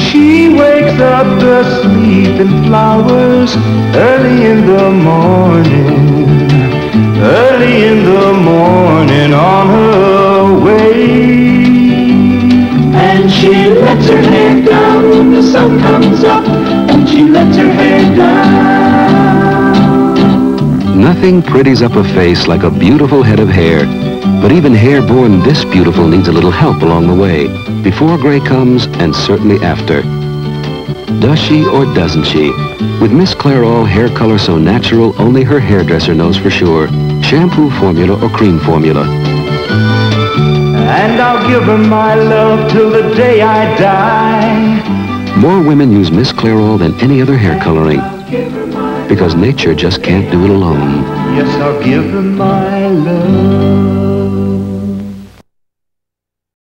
She wakes up the sleeping flowers early in the morning, early in the morning on her way. And she lets her hair down when the sun comes up, and she lets her hair down. Nothing pretties up a face like a beautiful head of hair, but even hair born this beautiful needs a little help along the way, before gray comes and certainly after. Does she or doesn't she? With Miss Clairol hair color so natural only her hairdresser knows for sure, shampoo formula or cream formula. And I'll give her my love till the day I die. More women use Miss Clairol than any other hair coloring, because nature just can't do it alone. Yes, I'll give her my love.